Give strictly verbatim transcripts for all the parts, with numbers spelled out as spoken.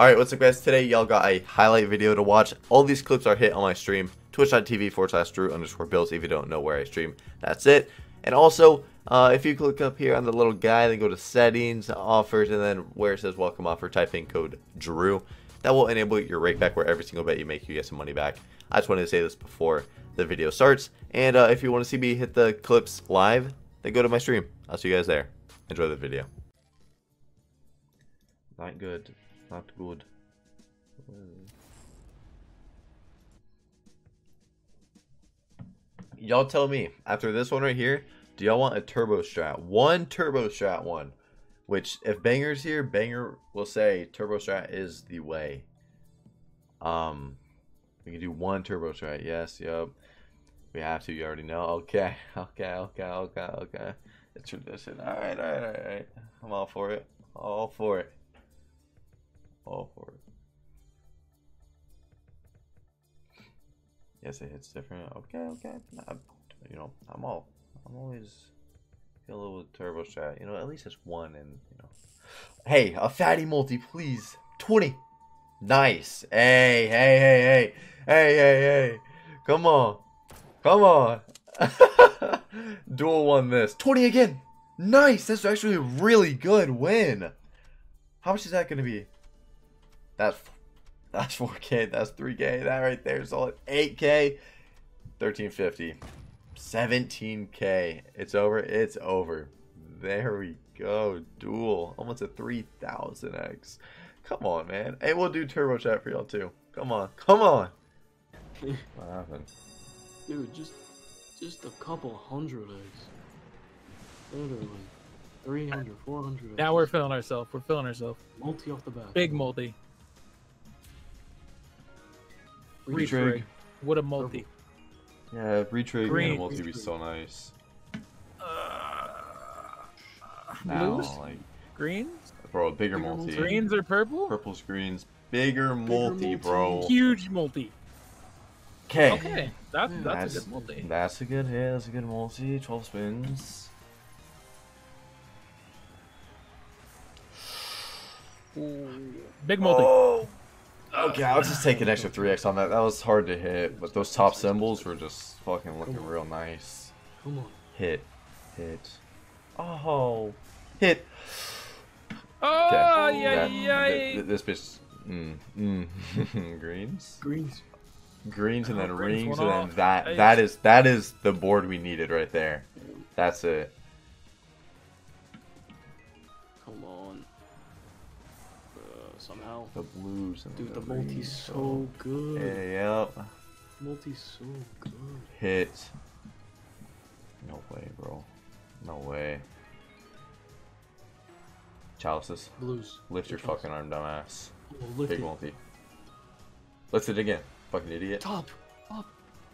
Alright, what's up guys? Today y'all got a highlight video to watch. All these clips are hit on my stream, twitch.tv forward slash Drew underscore Bills if you don't know where I stream. That's it. And also, uh, if you click up here on the little guy, then go to settings, offers, and then where it says welcome offer, type in code Drew. That will enable your rake back where every single bet you make, you get some money back. I just wanted to say this before the video starts. And uh, if you want to see me hit the clips live, then go to my stream. I'll see you guys there. Enjoy the video. Not good. Not good. Y'all tell me, after this one right here, do y'all want a turbo strat? One turbo strat one. Which, if Banger's here, Banger will say turbo strat is the way. Um, we can do one turbo strat. Yes, yep. We have to, you already know. Okay, okay, okay, okay, okay. It's tradition. Alright, alright, alright, alright. I'm all for it. All for it. All for it. Yes, it hits different. Okay, okay. Nah, you know, I'm all. I'm always feel a little turbo strat. You know, at least it's one, and you know. Hey, a fatty multi, please. twenty. Nice. Hey, hey, hey, hey, hey, hey, hey. Come on, come on. Dual won this. twenty again. Nice. That's actually a really good win. How much is that gonna be? That's that's four K, that's three K, that right there is all at eight K, thirteen fifty, seventeen K. It's over, it's over. There we go, duel. Almost a three thousand X. Come on, man. Hey, we'll do turbo chat for y'all too. Come on, come on. What happened? Dude, just just a couple hundred X. Literally. three hundred, four hundred. Now we're filling ourselves. We're filling ourselves. Multi off the back. Big multi. Retrig. What a multi. Yeah, retrig and a multi would be so nice. Uh, now, blues? Like, greens? Bro, a bigger, bigger multi. Greens or purple? Purple's greens. Bigger, bigger multi, multi, bro. Huge multi. Okay. Okay. That's, that's, that's a good multi. That's a good hit. Yeah, that's a good multi. twelve spins. Ooh. Big multi. Oh. Okay, I'll just take an extra three X on that. That was hard to hit, but those top symbols were just fucking looking real nice. Come on. Hit. Hit. Oh. Hit. Oh, yeah, yeah. This bitch. Mm, mm. Greens? Greens. Greens and then rings and then that. That is, that is the board we needed right there. That's it. Somehow the blues and dude, the, the multi's so good. Yeah, yep. Multi's so good. Hit. No way, bro. No way. Chalices. Blues. Lift your fucking arm, dumbass. Big multi. Lift it again. Fucking idiot. Top. Top.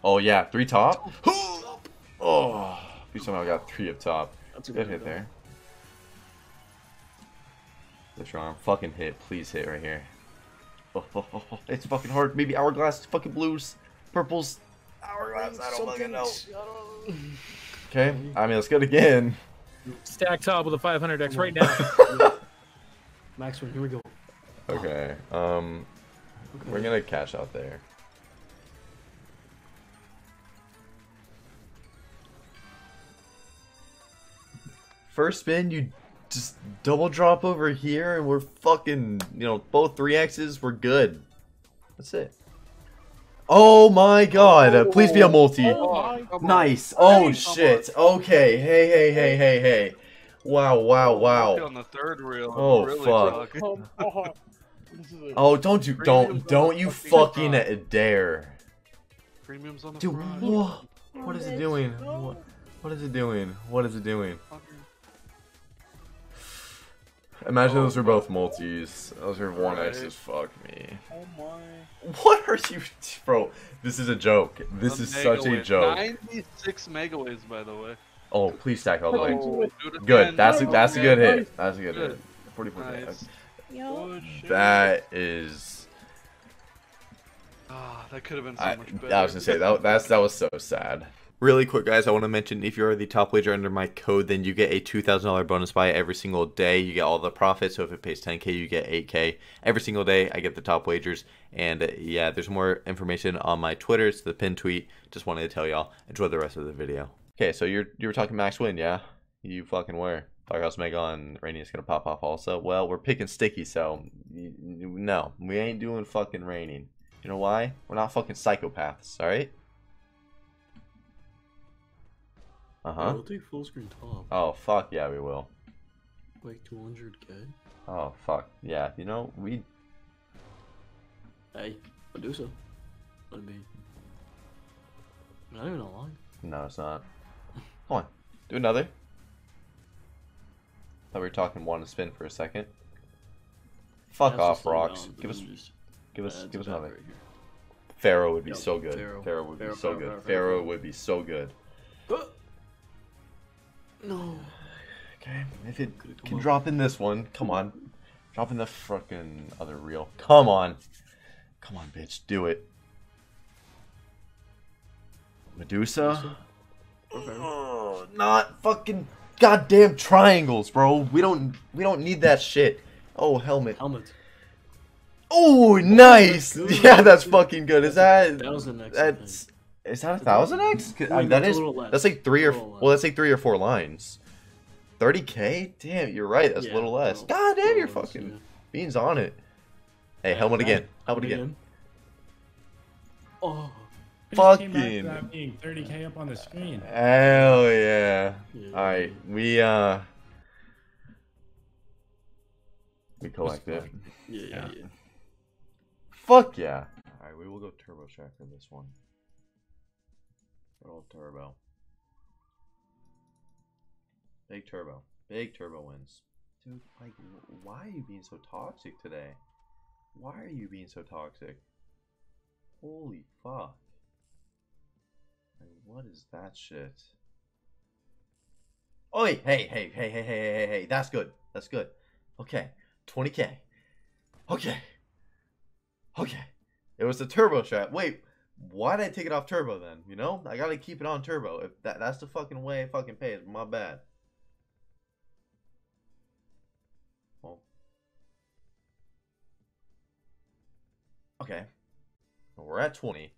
Oh yeah, three top. Top. Oh, we somehow got three up top. That's a good hit there. That's wrong. Fucking hit. Please hit right here. Oh, oh, oh, oh. It's fucking hard. Maybe hourglass, fucking blues, purples, hourglass. I don't Something fucking know. Shadow. Okay. I mean, let's go again. Stack top with a five hundred X right now. Max one. Here we go. Okay. Um, okay. We're going to cash out there. First spin, you just double drop over here and we're fucking, you know, both three X's, we're good. That's it. Oh my god, oh, please be a multi. Oh, nice. Oh shit. Okay, hey, hey, hey, hey, hey. Wow, wow, wow. On the third reel. Oh fuck. Oh, don't you, don't, don't you fucking dare. Premiums on the Dude, what? What is it doing? What, what is it doing? What is it doing? Imagine oh, those were both multis. Those were one right. X's. Fuck me. Oh my. What are you, bro? This is a joke. This a is such win. a joke. ninety-six megaways, by the way. Oh, please stack all the way. Oh, good. That's a, that's a good hit. That's a good, good. hit. forty-four. Nice. Yo. That is. Ah, oh, that could have been so much better. I, I was gonna say that. That's that was so sad. Really quick, guys, I want to mention if you're the top wager under my code, then you get a two thousand dollar bonus buy every single day. You get all the profits, so if it pays ten K, you get eight K. Every single day, I get the top wagers. And uh, yeah, there's more information on my Twitter. It's the pinned tweet. Just wanted to tell y'all. Enjoy the rest of the video. Okay, so you're, you were talking Max Win, yeah? You fucking were. Firehouse Mega on Rainy is going to pop off also. Well, we're picking Sticky, so no. We ain't doing fucking Raining. You know why? We're not fucking psychopaths, alright? Uh-huh. We'll take full screen top. Oh, fuck yeah, we will. Like two hundred K? Oh, fuck. Yeah, you know, we... Hey, I'll do so. Let it be. Not even a line. No, it's not. Come on. Do another. Thought we were talking one to spin for a second. Fuck off, Rocks. Give us... Give us, uh, give us another. Right, Pharaoh would be yep. so good. Pharaoh, Pharaoh would Pharaoh, be so Pharaoh, good. Pharaoh, Pharaoh, Pharaoh would be so good. No. Okay, if it can drop in this one, come on. Drop in the frickin' other reel. Come on. Come on, bitch. Do it. Medusa? Oh, not fucking goddamn triangles, bro. We don't we don't need that shit. Oh, helmet. Helmet. Oh, nice! Oh, that's yeah, that's fucking good. Is that one thousand X? That's, is that a thousand X? I mean, that is. That's like three or well, that's like three or four lines. thirty K? Damn, you're right. That's yeah, a little less. Little, God damn, you're fucking less, yeah. Beans on it. Hey, yeah, helmet again. Helmet again. again. Oh, fucking thirty K up on the screen. Hell yeah! yeah. All right, we uh, we collect it. Yeah, yeah, yeah. Fuck yeah! Alright, we will go Turbo Shack for this one. Roll Turbo. Big Turbo. Big Turbo wins. Dude, like, why are you being so toxic today? Why are you being so toxic? Holy fuck. Like, what is that shit? Oi! Hey, hey, hey, hey, hey, hey, hey, hey, that's good. That's good. Okay. twenty K. Okay. Okay, it was the Turbo Shack. Wait, why did I take it off Turbo then? You know, I gotta keep it on Turbo. If that, that's the fucking way it fucking pays. My bad. Well, okay, we're at twenty.